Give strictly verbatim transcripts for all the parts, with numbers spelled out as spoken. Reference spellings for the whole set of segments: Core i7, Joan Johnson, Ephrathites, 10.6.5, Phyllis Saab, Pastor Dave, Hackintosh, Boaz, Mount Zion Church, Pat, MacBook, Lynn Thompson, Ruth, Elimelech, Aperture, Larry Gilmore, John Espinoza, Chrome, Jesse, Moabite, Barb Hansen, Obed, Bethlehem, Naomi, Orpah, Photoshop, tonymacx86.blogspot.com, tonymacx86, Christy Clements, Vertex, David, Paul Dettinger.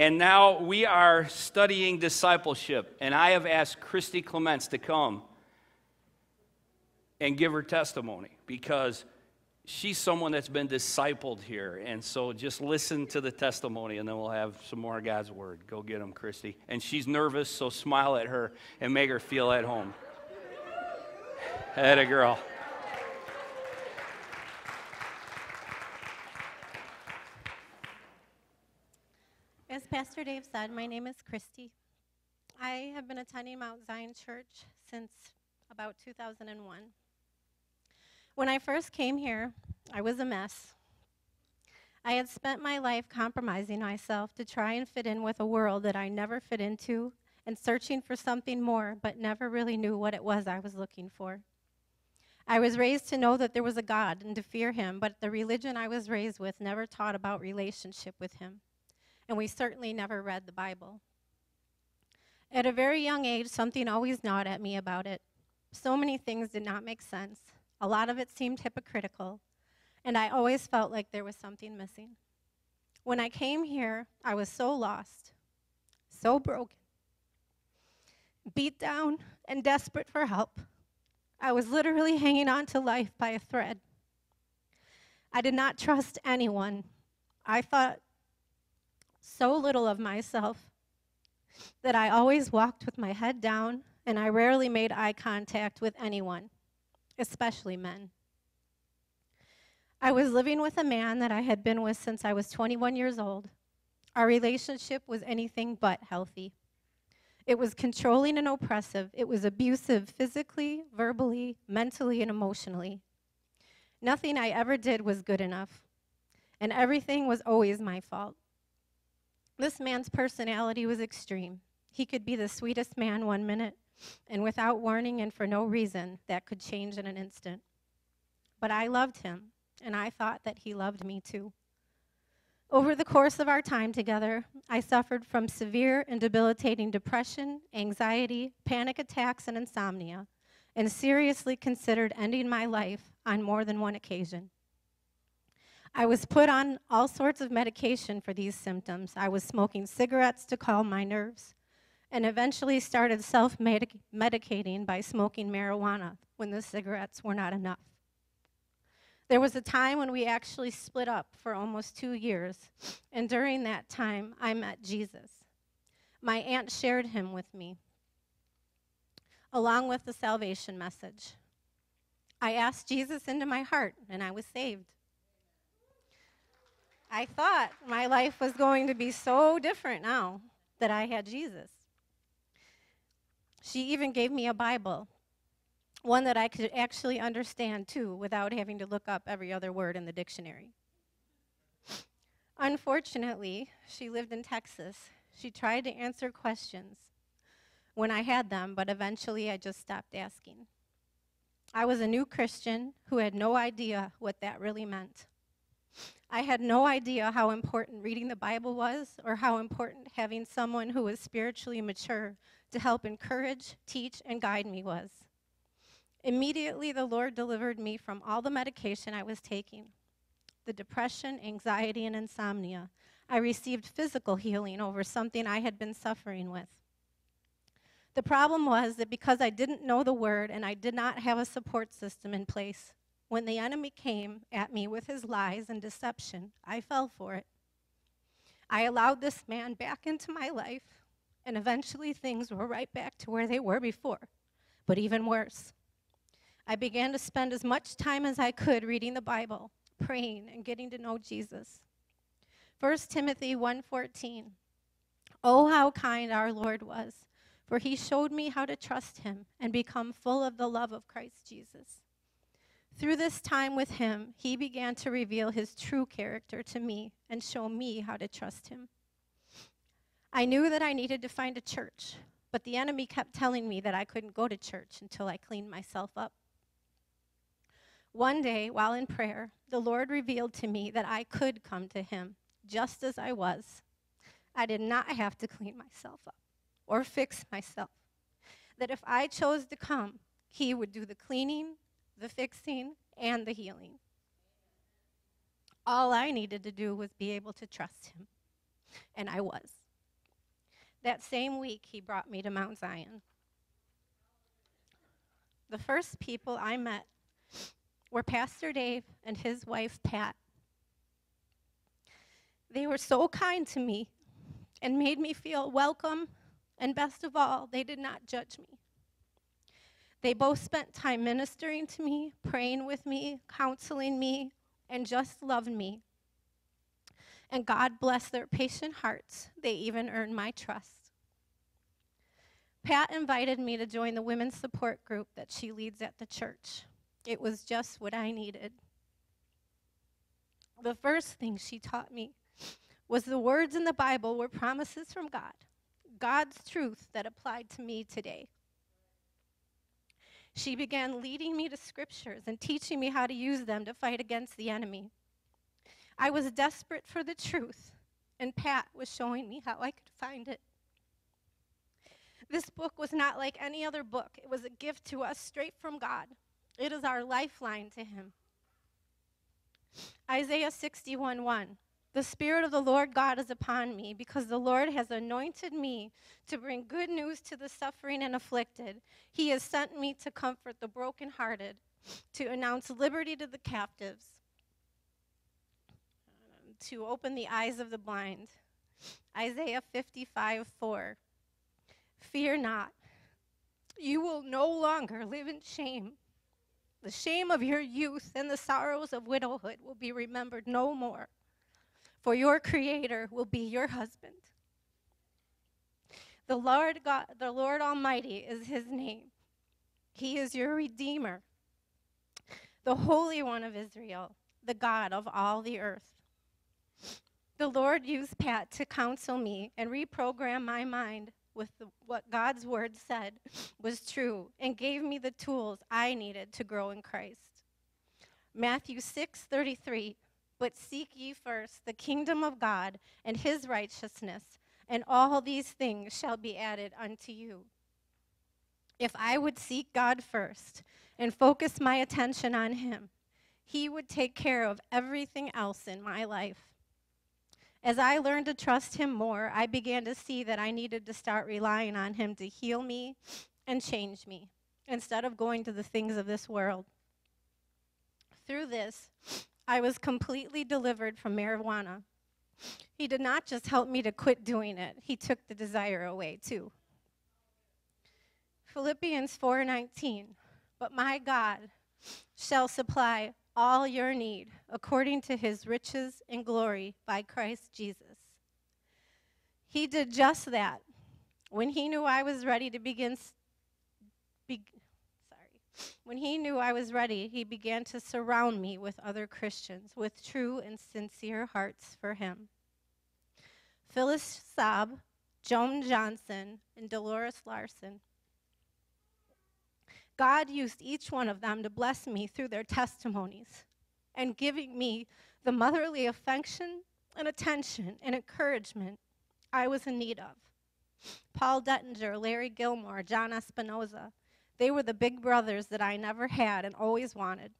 And now we are studying discipleship, and I have asked Christy Clements to come and give her testimony because she's someone that's been discipled here. And so just listen to the testimony, and then we'll have some more of God's Word. Go get them, Christy. And she's nervous, so smile at her and make her feel at home. Atta girl. As Pastor Dave said, my name is Christy. I have been attending Mount Zion Church since about two thousand one. When I first came here, I was a mess. I had spent my life compromising myself to try and fit in with a world that I never fit into and searching for something more, but never really knew what it was I was looking for. I was raised to know that there was a God and to fear him, but the religion I was raised with never taught about relationship with him. And we certainly never read the Bible. At a very young age, something always gnawed at me about it. So many things did not make sense. A lot of it seemed hypocritical, and I always felt like there was something missing. When I came here, I was so lost, so broken, beat down, and desperate for help. I was literally hanging on to life by a thread. I did not trust anyone. I thought so little of myself that I always walked with my head down, and I rarely made eye contact with anyone, especially men. I was living with a man that I had been with since I was twenty-one years old. Our relationship was anything but healthy. It was controlling and oppressive. It was abusive physically, verbally, mentally, and emotionally. Nothing I ever did was good enough, and everything was always my fault. This man's personality was extreme. He could be the sweetest man one minute, and without warning and for no reason, that could change in an instant. But I loved him, and I thought that he loved me too. Over the course of our time together, I suffered from severe and debilitating depression, anxiety, panic attacks, and insomnia, and seriously considered ending my life on more than one occasion. I was put on all sorts of medication for these symptoms. I was smoking cigarettes to calm my nerves and eventually started self-medicating by smoking marijuana when the cigarettes were not enough. There was a time when we actually split up for almost two years, and during that time, I met Jesus. My aunt shared him with me, along with the salvation message. I asked Jesus into my heart, and I was saved. I thought my life was going to be so different now that I had Jesus. She even gave me a Bible, one that I could actually understand, too, without having to look up every other word in the dictionary. Unfortunately, she lived in Texas. She tried to answer questions when I had them, but eventually I just stopped asking. I was a new Christian who had no idea what that really meant. I had no idea how important reading the Bible was or how important having someone who was spiritually mature to help encourage, teach, and guide me was. Immediately, the Lord delivered me from all the medication I was taking, the depression, anxiety, and insomnia. I received physical healing over something I had been suffering with. The problem was that because I didn't know the Word and I did not have a support system in place, when the enemy came at me with his lies and deception, I fell for it. I allowed this man back into my life, and eventually things were right back to where they were before, but even worse. I began to spend as much time as I could reading the Bible, praying, and getting to know Jesus. First Timothy one fourteen, "Oh, how kind our Lord was, for he showed me how to trust him and become full of the love of Christ Jesus. Through this time with him, he began to reveal his true character to me and show me how to trust him." I knew that I needed to find a church, but the enemy kept telling me that I couldn't go to church until I cleaned myself up. One day, while in prayer, the Lord revealed to me that I could come to him just as I was. I did not have to clean myself up or fix myself. That if I chose to come, he would do the cleaning, the fixing, and the healing. All I needed to do was be able to trust him, and I was. That same week, he brought me to Mount Zion. The first people I met were Pastor Dave and his wife, Pat. They were so kind to me and made me feel welcome, and best of all, they did not judge me. They both spent time ministering to me, praying with me, counseling me, and just loved me. And God bless their patient hearts. They even earned my trust. Pat invited me to join the women's support group that she leads at the church. It was just what I needed. The first thing she taught me was the words in the Bible were promises from God, God's truth that applied to me today. She began leading me to scriptures and teaching me how to use them to fight against the enemy. I was desperate for the truth, and Pat was showing me how I could find it. This book was not like any other book. It was a gift to us straight from God. It is our lifeline to him. Isaiah sixty-one one, the Spirit of the Lord God is upon me, because the Lord has anointed me to bring good news to the suffering and afflicted. He has sent me to comfort the brokenhearted, to announce liberty to the captives, to open the eyes of the blind. Isaiah fifty-five four, fear not, you will no longer live in shame. The shame of your youth and the sorrows of widowhood will be remembered no more, for your Creator will be your husband. The Lord God, the Lord Almighty is his name. He is your Redeemer, the Holy One of Israel, the God of all the earth. The Lord used Pat to counsel me and reprogram my mind with the, what God's word said was true, and gave me the tools I needed to grow in Christ. Matthew six thirty-three, but seek ye first the kingdom of God and his righteousness, and all these things shall be added unto you. If I would seek God first and focus my attention on him, he would take care of everything else in my life. As I learned to trust him more, I began to see that I needed to start relying on him to heal me and change me, instead of going to the things of this world. Through this, I was completely delivered from marijuana. He did not just help me to quit doing it, he took the desire away too. Philippians four nineteen, but my God shall supply all your need, according to his riches and glory by Christ Jesus. He did just that. When he knew I was ready to begin, be, sorry, when he knew I was ready, he began to surround me with other Christians, with true and sincere hearts for him. Phyllis Saab, Joan Johnson, and Dolores Larson. God used each one of them to bless me through their testimonies and giving me the motherly affection and attention and encouragement I was in need of. Paul Dettinger, Larry Gilmore, John Espinoza, they were the big brothers that I never had and always wanted.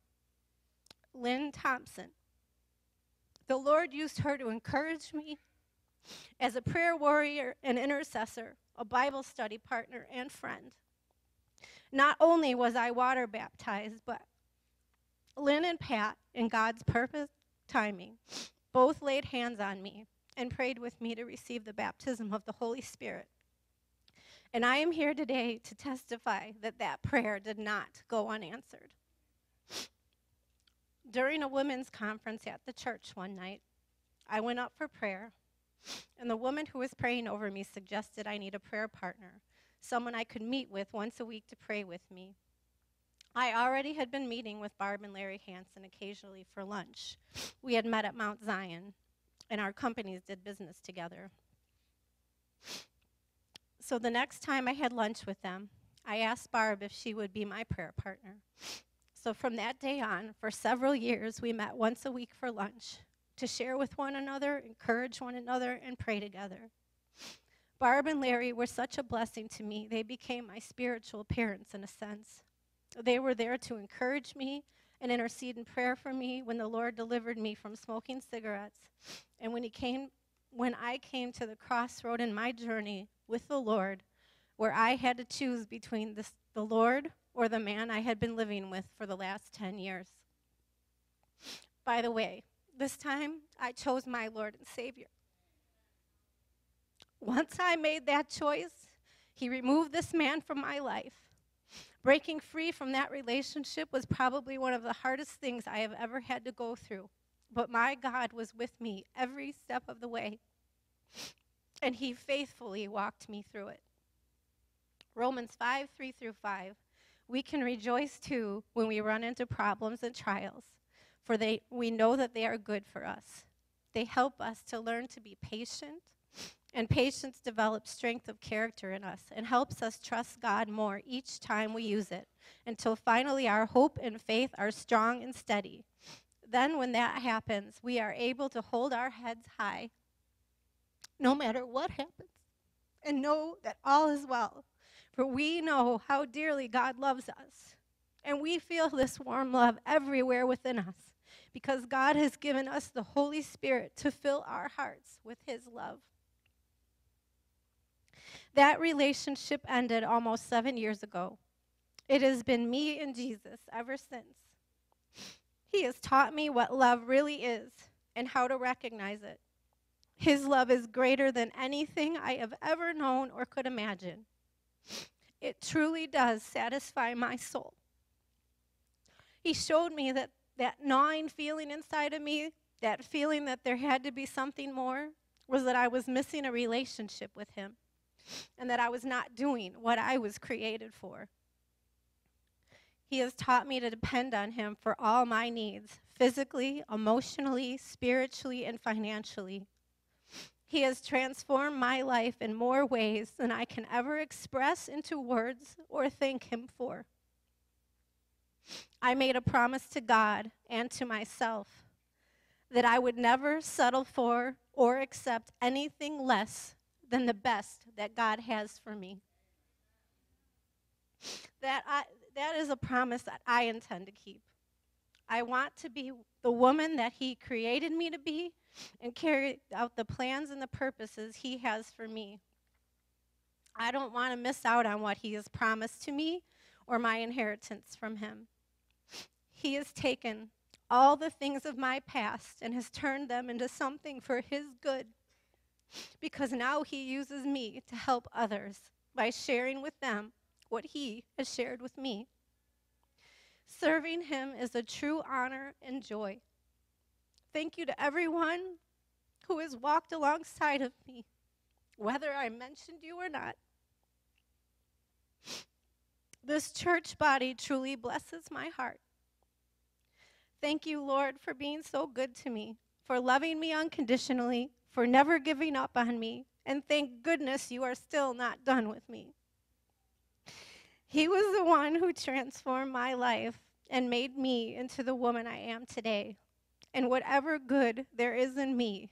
Lynn Thompson, the Lord used her to encourage me as a prayer warrior and intercessor, a Bible study partner and friend. Not only was I water baptized, but Lynn and Pat, in God's perfect timing, both laid hands on me and prayed with me to receive the baptism of the Holy Spirit. And I am here today to testify that that prayer did not go unanswered. During a women's conference at the church one night, I went up for prayer, and the woman who was praying over me suggested I need a prayer partner, someone I could meet with once a week to pray with me. I already had been meeting with Barb and Larry Hansen occasionally for lunch. We had met at Mount Zion, and our companies did business together. So the next time I had lunch with them, I asked Barb if she would be my prayer partner. So from that day on, for several years, we met once a week for lunch to share with one another, encourage one another, and pray together. Barb and Larry were such a blessing to me. They became my spiritual parents in a sense. They were there to encourage me and intercede in prayer for me when the Lord delivered me from smoking cigarettes. And when he came, when I came to the crossroad in my journey, with the Lord, where I had to choose between this, the Lord or the man I had been living with for the last ten years. By the way, this time I chose my Lord and Savior. Once I made that choice, he removed this man from my life. Breaking free from that relationship was probably one of the hardest things I have ever had to go through. But my God was with me every step of the way, and he faithfully walked me through it. Romans five, three through five, we can rejoice too when we run into problems and trials, for they, we know that they are good for us. They help us to learn to be patient, and patience develops strength of character in us and helps us trust God more each time we use it, until finally our hope and faith are strong and steady. Then when that happens, we are able to hold our heads high no matter what happens and know that all is well, for we know how dearly God loves us, and we feel this warm love everywhere within us because God has given us the Holy Spirit to fill our hearts with his love. That relationship ended almost seven years ago. It has been me and Jesus ever since. He has taught me what love really is and how to recognize it. His love is greater than anything I have ever known or could imagine. It truly does satisfy my soul. He showed me that, that gnawing feeling inside of me, that feeling that there had to be something more, was that I was missing a relationship with him, and that I was not doing what I was created for. He has taught me to depend on him for all my needs, physically, emotionally, spiritually, and financially. He has transformed my life in more ways than I can ever express into words or thank him for. I made a promise to God and to myself that I would never settle for or accept anything less than the best that God has for me. That I, that is a promise that I intend to keep. I want to be the woman that he created me to be and carry out the plans and the purposes he has for me. I don't want to miss out on what he has promised to me or my inheritance from him. He has taken all the things of my past and has turned them into something for his good, because now he uses me to help others by sharing with them what he has shared with me. Serving him is a true honor and joy. Thank you to everyone who has walked alongside of me, whether I mentioned you or not. This church body truly blesses my heart. Thank you, Lord, for being so good to me, for loving me unconditionally, for never giving up on me, and thank goodness you are still not done with me. He was the one who transformed my life and made me into the woman I am today. And whatever good there is in me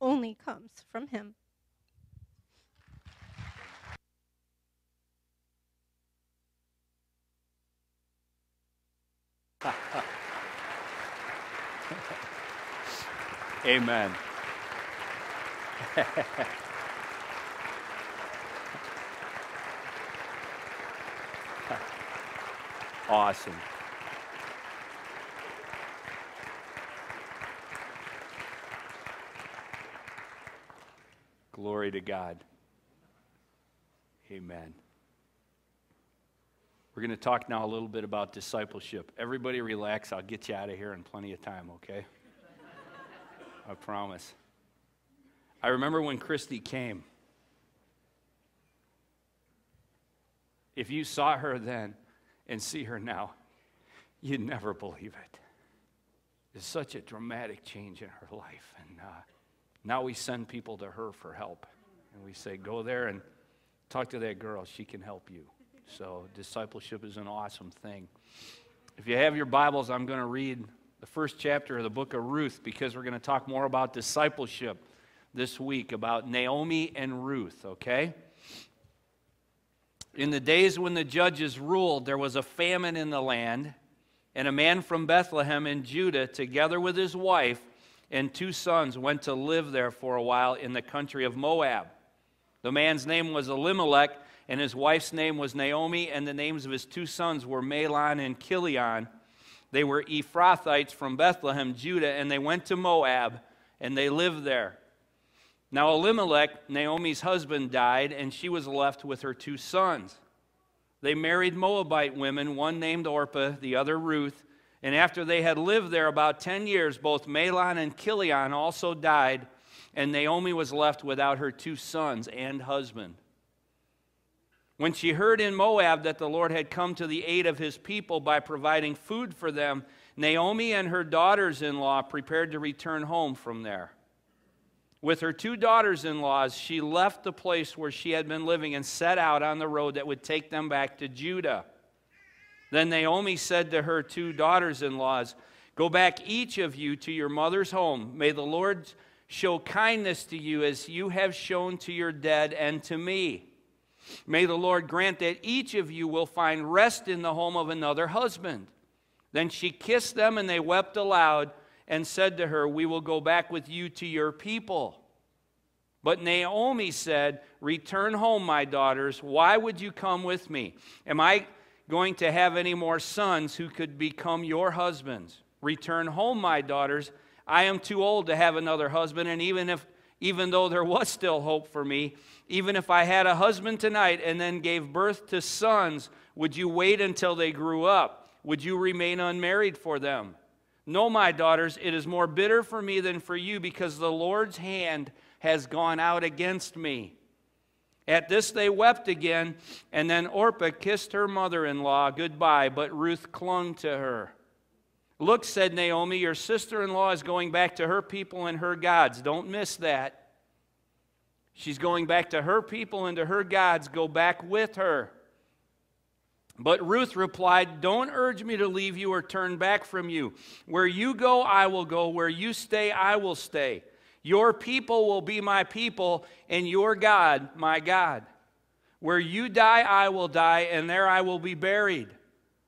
only comes from him. Amen. Awesome. Glory to God. Amen. We're going to talk now a little bit about discipleship. Everybody relax. I'll get you out of here in plenty of time, okay? I promise. I remember when Christy came. If you saw her then and see her now, you'd never believe it. There's such a dramatic change in her life. And uh, now we send people to her for help. And we say, go there and talk to that girl. She can help you. So discipleship is an awesome thing. If you have your Bibles, I'm going to read the first chapter of the book of Ruth, because we're going to talk more about discipleship this week, about Naomi and Ruth, okay? In the days when the judges ruled, there was a famine in the land, and a man from Bethlehem in Judah, together with his wife and two sons, went to live there for a while in the country of Moab. The man's name was Elimelech, and his wife's name was Naomi, and the names of his two sons were Mahlon and Chilion. They were Ephrathites from Bethlehem, Judah, and they went to Moab, and they lived there. Now Elimelech, Naomi's husband, died, and she was left with her two sons. They married Moabite women, one named Orpah, the other Ruth, and after they had lived there about ten years, both Mahlon and Chilion also died, and Naomi was left without her two sons and husband. When she heard in Moab that the Lord had come to the aid of his people by providing food for them, Naomi and her daughters-in-law prepared to return home from there. With her two daughters-in-law, she left the place where she had been living and set out on the road that would take them back to Judah. Then Naomi said to her two daughters-in-law, "Go back each of you to your mother's home. May the Lord show kindness to you as you have shown to your dead and to me. May the Lord grant that each of you will find rest in the home of another husband." Then she kissed them, and they wept aloud and said to her, "We will go back with you to your people." But Naomi said, "Return home, my daughters. Why would you come with me? Am I going to have any more sons who could become your husbands? Return home, my daughters. I am too old to have another husband, and even if Even though there was still hope for me, even if I had a husband tonight and then gave birth to sons, would you wait until they grew up? Would you remain unmarried for them? No, my daughters, it is more bitter for me than for you, because the Lord's hand has gone out against me." At this they wept again, and then Orpah kissed her mother-in-law goodbye, but Ruth clung to her. "Look," said Naomi, "your sister-in-law is going back to her people and her gods." Don't miss that. She's going back to her people and to her gods. Go back with her. But Ruth replied, "Don't urge me to leave you or turn back from you. Where you go, I will go. Where you stay, I will stay. Your people will be my people, and your God, my God. Where you die, I will die, and there I will be buried.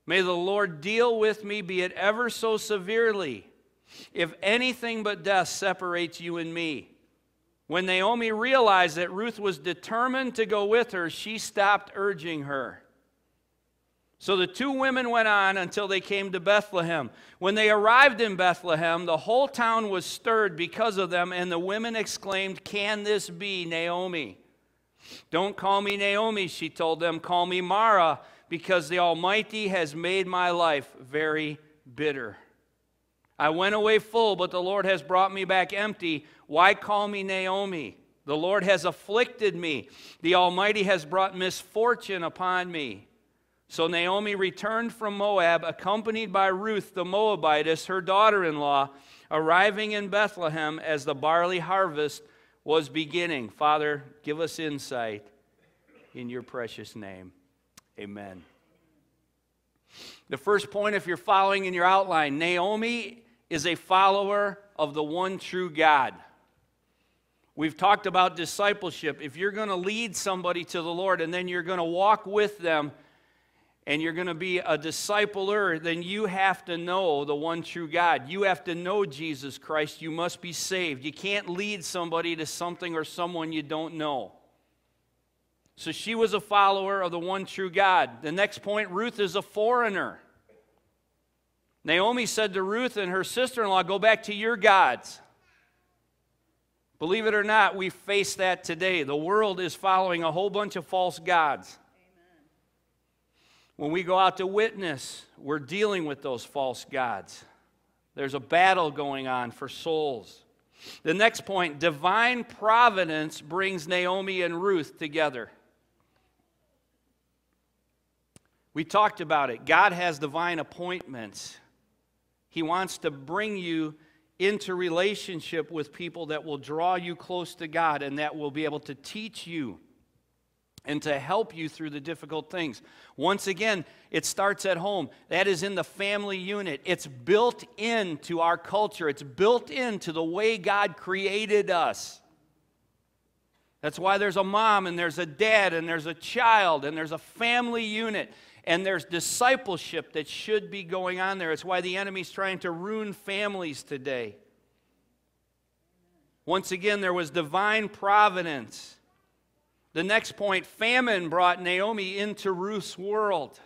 May the Lord deal with me, be it ever so severely, if anything but death separates you and me." When Naomi realized that Ruth was determined to go with her, she stopped urging her. So the two women went on until they came to Bethlehem. When they arrived in Bethlehem, the whole town was stirred because of them, and the women exclaimed, "Can this be Naomi?" "Don't call me Naomi," she told them. "Call me Mara, because the Almighty has made my life very bitter. I went away full, but the Lord has brought me back empty. Why call me Naomi? The Lord has afflicted me. The Almighty has brought misfortune upon me." So Naomi returned from Moab, accompanied by Ruth the Moabitess, her daughter-in-law, arriving in Bethlehem as the barley harvest was beginning. Father, give us insight in your precious name. Amen. The first point, if you're following in your outline, Naomi is a follower of the one true God. We've talked about discipleship. If you're going to lead somebody to the Lord and then you're going to walk with them and you're going to be a discipler, then you have to know the one true God. You have to know Jesus Christ. You must be saved. You can't lead somebody to something or someone you don't know. So she was a follower of the one true God. The next point, Ruth is a foreigner. Naomi said to Ruth and her sister-in-law, "Go back to your gods." Believe it or not, we face that today. The world is following a whole bunch of false gods. Amen. When we go out to witness, we're dealing with those false gods. There's a battle going on for souls. The next point, divine providence brings Naomi and Ruth together. We talked about it. God has divine appointments. He wants to bring you into relationship with people that will draw you close to God and that will be able to teach you and to help you through the difficult things. Once again, it starts at home. That is in the family unit. It's built into our culture. It's built into the way God created us. That's why there's a mom and there's a dad and there's a child and there's a family unit and there's discipleship that should be going on there. It's why the enemy's trying to ruin families today. Once again, there was divine providence. The next point, famine brought Naomi into Ruth's world.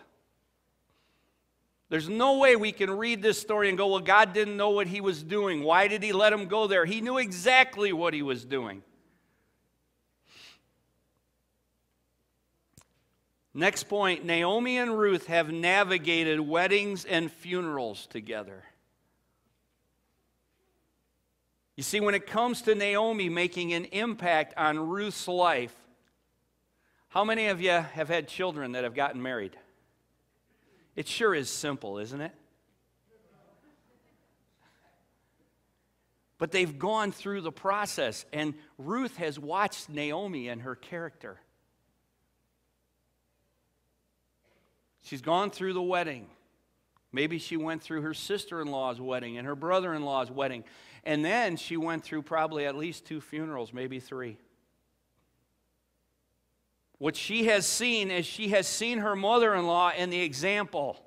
There's no way we can read this story and go, well, God didn't know what he was doing. Why did he let him go there? He knew exactly what he was doing. Next point, Naomi and Ruth have navigated weddings and funerals together. You see, when it comes to Naomi making an impact on Ruth's life, how many of you have had children that have gotten married? It sure is simple, isn't it? But they've gone through the process, and Ruth has watched Naomi and her character. She's gone through the wedding. Maybe she went through her sister-in-law's wedding and her brother-in-law's wedding. And then she went through probably at least two funerals, maybe three. What she has seen is she has seen her mother-in-law and the example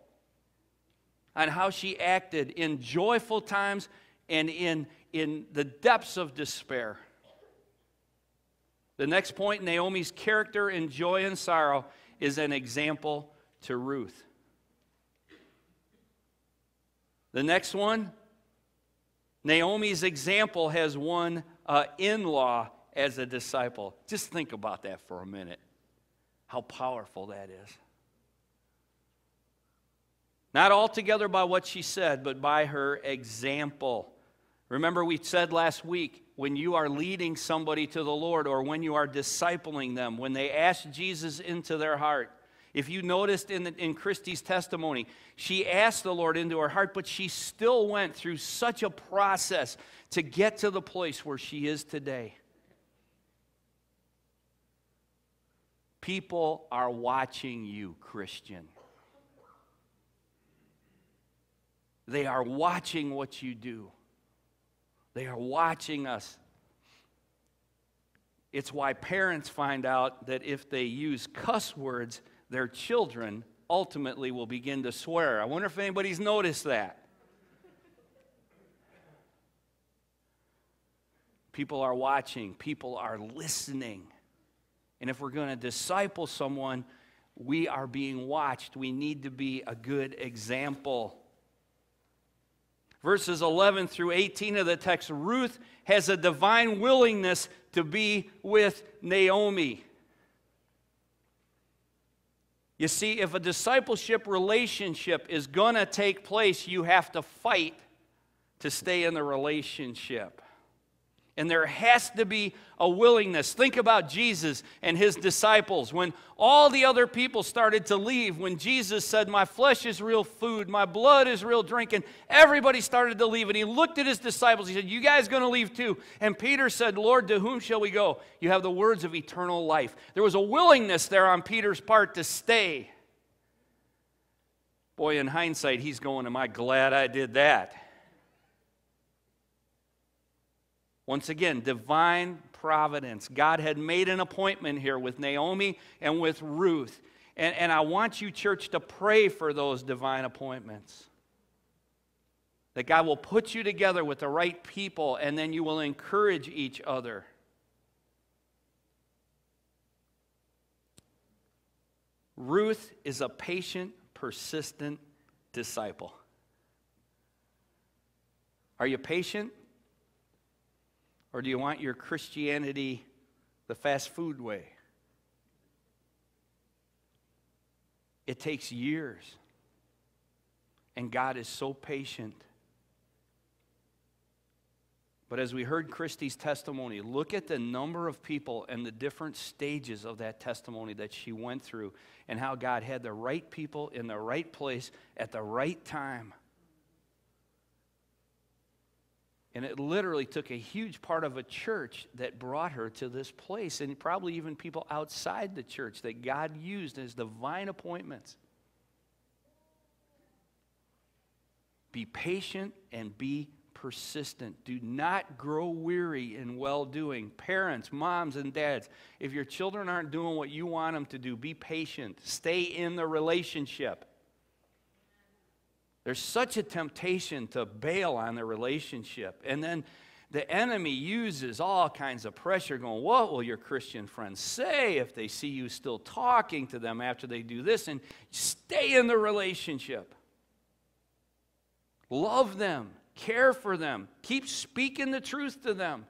on how she acted in joyful times and in, in the depths of despair. The next point, Naomi's character in joy and sorrow is an example to Ruth. The next one, Naomi's example has one uh, in-law as a disciple. Just think about that for a minute. How powerful that is. Not altogether by what she said, but by her example. Remember we said last week, when you are leading somebody to the Lord or when you are discipling them, when they ask Jesus into their heart, if you noticed in, the, in Christy's testimony, she asked the Lord into her heart, but she still went through such a process to get to the place where she is today. People are watching you, Christian. They are watching what you do. They are watching us. It's why parents find out that if they use cuss words, their children ultimately will begin to swear. I wonder if anybody's noticed that. People are watching. People are listening. And if we're going to disciple someone, we are being watched. We need to be a good example. Verses eleven through eighteen of the text, Ruth has a divine willingness to be with Naomi. You see, if a discipleship relationship is going to take place, you have to fight to stay in the relationship. And there has to be a willingness. Think about Jesus and his disciples. When all the other people started to leave, when Jesus said, my flesh is real food, my blood is real drink, and everybody started to leave. And he looked at his disciples. He said, you guys going to leave too? And Peter said, Lord, to whom shall we go? You have the words of eternal life. There was a willingness there on Peter's part to stay. Boy, in hindsight, he's going, am I glad I did that? Once again, divine providence. God had made an appointment here with Naomi and with Ruth. And, and I want you, church, to pray for those divine appointments. That God will put you together with the right people, and then you will encourage each other. Ruth is a patient, persistent disciple. Are you patient? Or do you want your Christianity the fast food way? It takes years. And God is so patient. But as we heard Christy's testimony, look at the number of people and the different stages of that testimony that she went through and how God had the right people in the right place at the right time. And it literally took a huge part of a church that brought her to this place, and probably even people outside the church that God used as divine appointments. Be patient and be persistent. Do not grow weary in well-doing. Parents, moms, and dads, if your children aren't doing what you want them to do, be patient. Stay in the relationship. There's such a temptation to bail on the relationship. And then The enemy uses all kinds of pressure going, what will your Christian friends say if they see you still talking to them after they do this? And stay in the relationship. Love them. Care for them. Keep speaking the truth to them.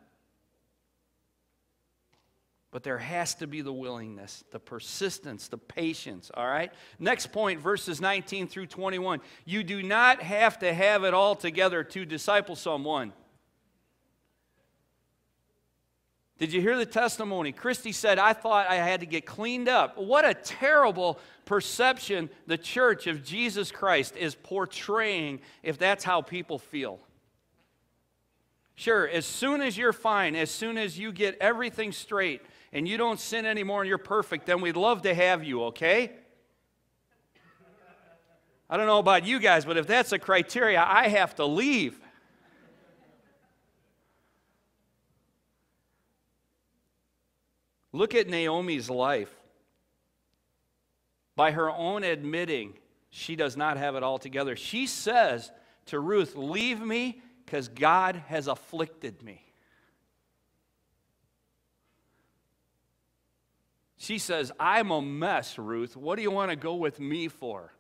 But there has to be the willingness, the persistence, the patience, all right? Next point, verses nineteen through twenty-one. You do not have to have it all together to disciple someone. Did you hear the testimony? Christy said, I thought I had to get cleaned up. What a terrible perception the church of Jesus Christ is portraying if that's how people feel. Sure, as soon as you're fine, as soon as you get everything straight and you don't sin anymore and you're perfect, then we'd love to have you, okay? I don't know about you guys, but if that's a criteria, I have to leave. Look at Naomi's life. By her own admitting, she does not have it all together. She says to Ruth, leave me because God has afflicted me. She says, I'm a mess, Ruth. What do you want to go with me for?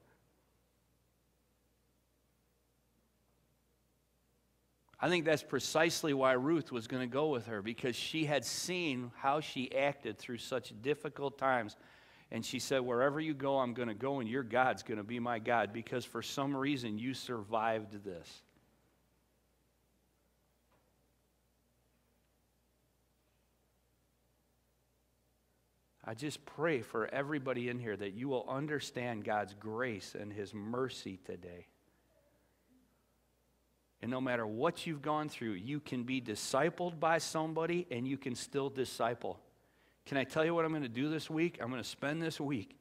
I think that's precisely why Ruth was going to go with her, because she had seen how she acted through such difficult times. And she said, wherever you go, I'm going to go, and your God's going to be my God, because for some reason you survived this. I just pray for everybody in here that you will understand God's grace and His mercy today. And no matter what you've gone through, you can be discipled by somebody and you can still disciple. Can I tell you what I'm going to do this week? I'm going to spend this week.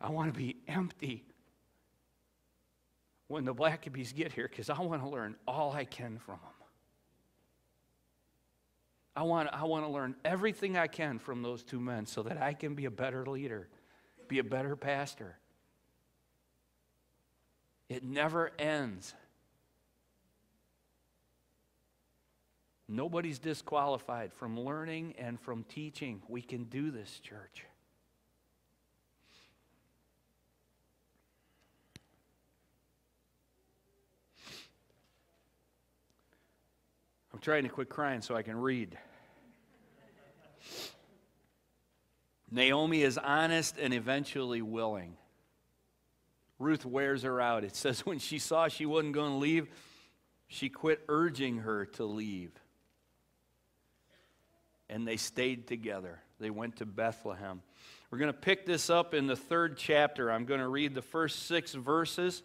I want to be empty when the Blackabees get here, because I want to learn all I can from them. I want, I want to learn everything I can from those two men so that I can be a better leader, be a better pastor. It never ends. Nobody's disqualified from learning and from teaching. We can do this, church. I'm trying to quit crying so I can read. Naomi is honest and eventually willing. Ruth wears her out. It says when she saw she wasn't going to leave, she quit urging her to leave. And they stayed together. They went to Bethlehem. We're going to pick this up in the third chapter. I'm going to read the first six verses.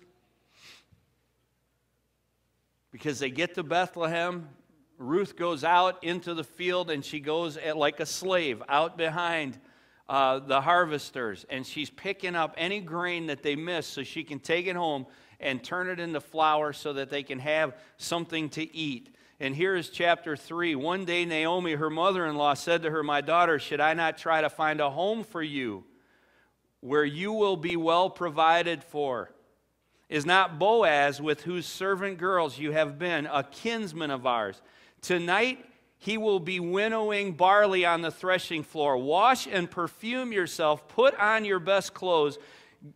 Because they get to Bethlehem, Ruth goes out into the field, and she goes at, like a slave out behind uh, the harvesters. And she's picking up any grain that they miss so she can take it home and turn it into flour so that they can have something to eat. And here is chapter three. One day Naomi, her mother-in-law, said to her, my daughter, should I not try to find a home for you where you will be well provided for? Is not Boaz, with whose servant girls you have been, a kinsman of ours? Tonight he will be winnowing barley on the threshing floor. Wash and perfume yourself. Put on your best clothes.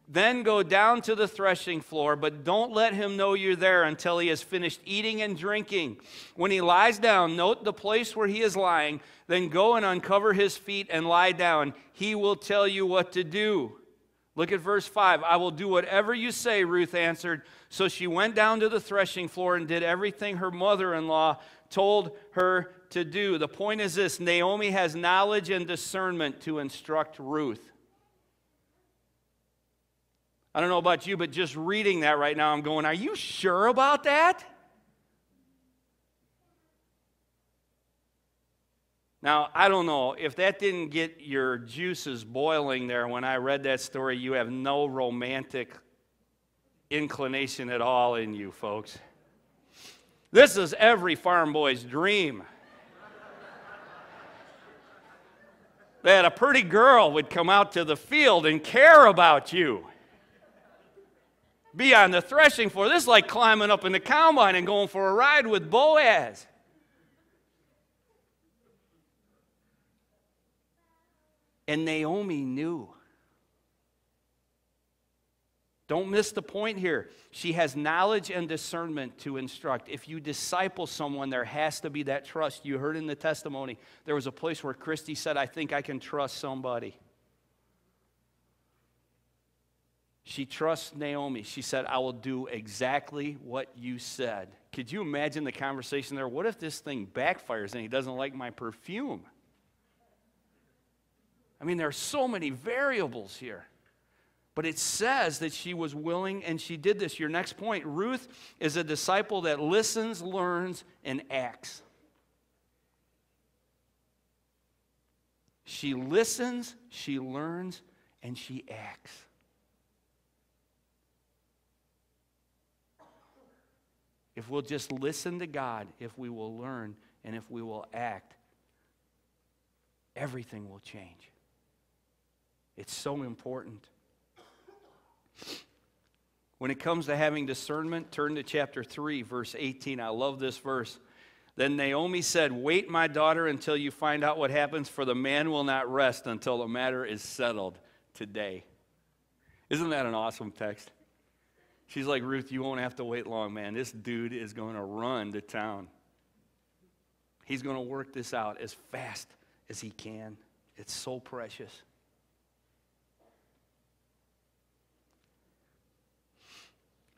Then go down to the threshing floor, but don't let him know you're there until he has finished eating and drinking. When he lies down, note the place where he is lying, then go and uncover his feet and lie down. He will tell you what to do. Look at verse five. I will do whatever you say, Ruth answered. So she went down to the threshing floor and did everything her mother-in-law told her to do. The point is this: Naomi has knowledge and discernment to instruct Ruth. I don't know about you, but just reading that right now, I'm going, are you sure about that? Now, I don't know. If that didn't get your juices boiling there when I read that story, you have no romantic inclination at all in you, folks. This is every farm boy's dream. That a pretty girl would come out to the field and care about you. Be on the threshing floor. This is like climbing up in the combine and going for a ride with Boaz. And Naomi knew. Don't miss the point here. She has knowledge and discernment to instruct. If you disciple someone, there has to be that trust. You heard in the testimony, there was a place where Christy said, I think I can trust somebody. She trusts Naomi. She said, I will do exactly what you said. Could you imagine the conversation there? What if this thing backfires and he doesn't like my perfume? I mean, there are so many variables here. But it says that she was willing and she did this. Your next point, Ruth is a disciple that listens, learns, and acts. She listens, she learns, and she acts. If we'll just listen to God, if we will learn, and if we will act, everything will change. It's so important. When it comes to having discernment, turn to chapter three, verse eighteen. I love this verse. Then Naomi said, wait, my daughter, until you find out what happens, for the man will not rest until the matter is settled today. Isn't that an awesome text? She's like, Ruth, you won't have to wait long, man. This dude is going to run to town. He's going to work this out as fast as he can. It's so precious.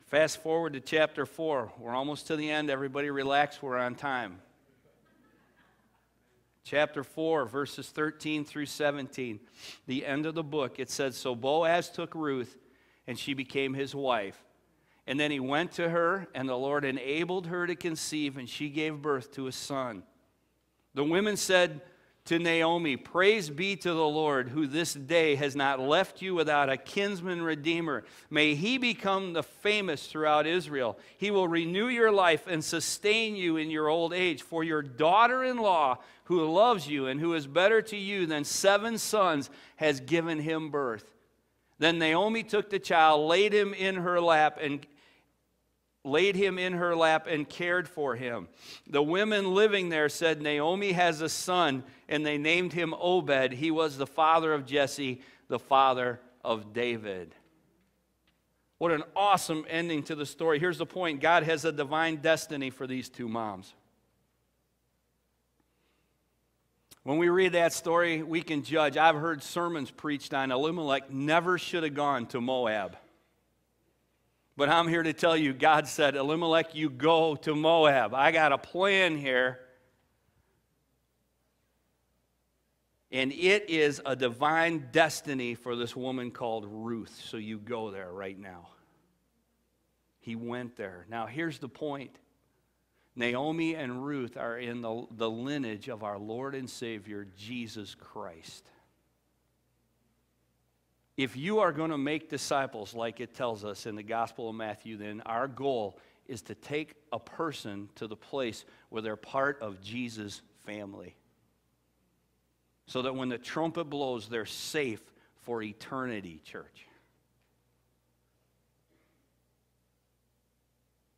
Fast forward to chapter four. We're almost to the end. Everybody relax. We're on time. Chapter four, verses thirteen through seventeen. The end of the book. It says, so Boaz took Ruth, and she became his wife. And then he went to her, and the Lord enabled her to conceive, and she gave birth to a son. The women said to Naomi, praise be to the Lord, who this day has not left you without a kinsman redeemer. May he become the famous throughout Israel. He will renew your life and sustain you in your old age. For your daughter-in-law, who loves you and who is better to you than seven sons, has given him birth. Then Naomi took the child, laid him in her lap, and laid him in her lap and cared for him. The women living there said, Naomi has a son, and they named him Obed. He was the father of Jesse, the father of David. What an awesome ending to the story. Here's the point. God has a divine destiny for these two moms. When we read that story, we can judge. I've heard sermons preached on Elimelech never should have gone to Moab. But I'm here to tell you, God said, Elimelech, you go to Moab. I got a plan here. And it is a divine destiny for this woman called Ruth. So you go there right now. He went there. Now here's the point. Naomi and Ruth are in the, the lineage of our Lord and Savior, Jesus Christ. If you are going to make disciples, like it tells us in the Gospel of Matthew, then our goal is to take a person to the place where they're part of Jesus' family. So that when the trumpet blows, they're safe for eternity, church.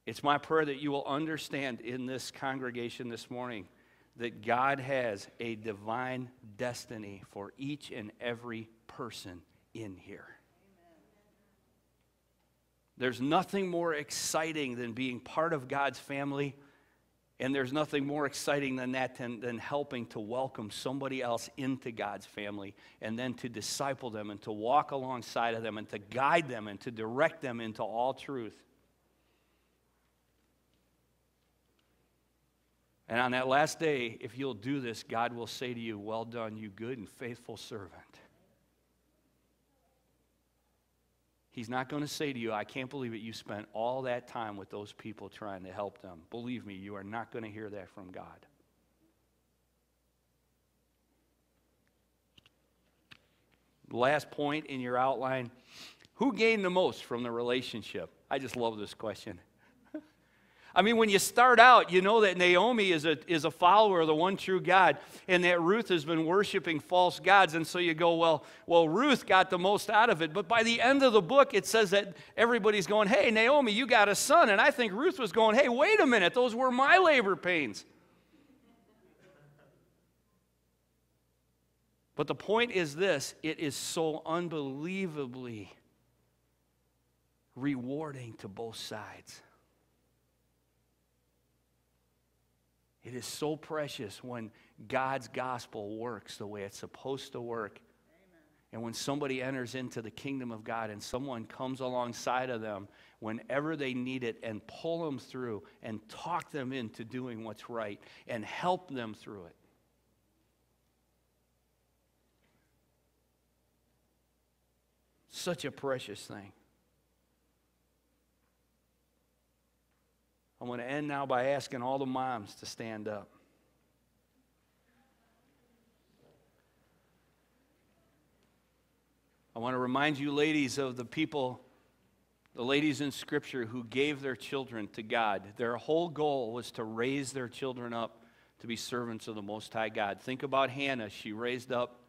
It's my prayer that you will understand in this congregation this morning that God has a divine destiny for each and every person in here. Amen. There's nothing more exciting than being part of God's family, and there's nothing more exciting than that than, than helping to welcome somebody else into God's family, and then to disciple them and to walk alongside of them and to guide them and to direct them into all truth. And on that last day, if you'll do this, God will say to you, well done, you good and faithful servant. He's not going to say to you, I can't believe it, you spent all that time with those people trying to help them. Believe me, you are not going to hear that from God. Last point in your outline, who gained the most from the relationship? I just love this question. I mean, when you start out, you know that Naomi is a, is a follower of the one true God, and that Ruth has been worshiping false gods, and so you go, well, well, Ruth got the most out of it. But by the end of the book, it says that everybody's going, hey, Naomi, you got a son. And I think Ruth was going, hey, wait a minute, those were my labor pains. But the point is this, it is so unbelievably rewarding to both sides. It is so precious when God's gospel works the way it's supposed to work. Amen. And when somebody enters into the kingdom of God and someone comes alongside of them whenever they need it and pull them through and talk them into doing what's right and help them through it. Such a precious thing. I'm going to end now by asking all the moms to stand up. I want to remind you, ladies, of the people, the ladies in Scripture who gave their children to God. Their whole goal was to raise their children up to be servants of the Most High God. Think about Hannah. She raised up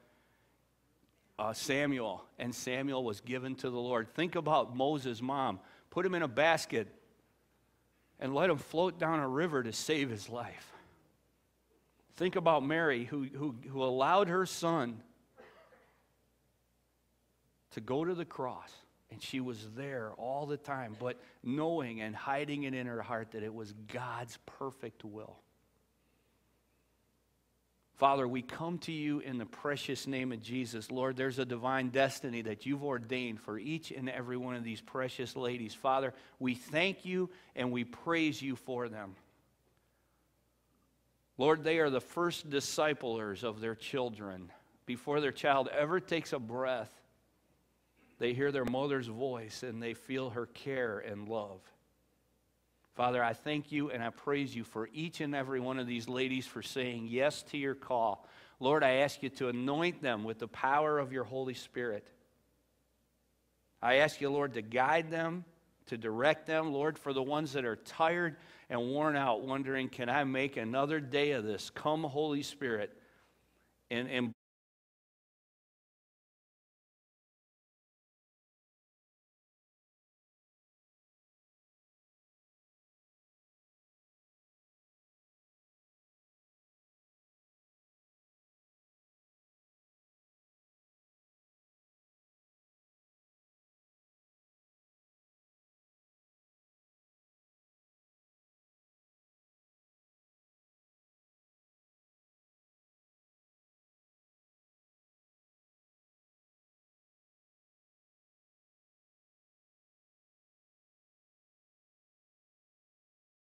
uh, Samuel, and Samuel was given to the Lord. Think about Moses' mom. Put him in a basket and let him float down a river to save his life. Think about Mary, who, who, who allowed her son to go to the cross, and she was there all the time, but knowing and hiding it in her heart that it was God's perfect will. Father, we come to you in the precious name of Jesus. Lord, there's a divine destiny that you've ordained for each and every one of these precious ladies. Father, we thank you and we praise you for them. Lord, they are the first disciplers of their children. Before their child ever takes a breath, they hear their mother's voice and they feel her care and love. Father, I thank you and I praise you for each and every one of these ladies for saying yes to your call. Lord, I ask you to anoint them with the power of your Holy Spirit. I ask you, Lord, to guide them, to direct them. Lord, for the ones that are tired and worn out, wondering, can I make another day of this? Come, Holy Spirit, and, and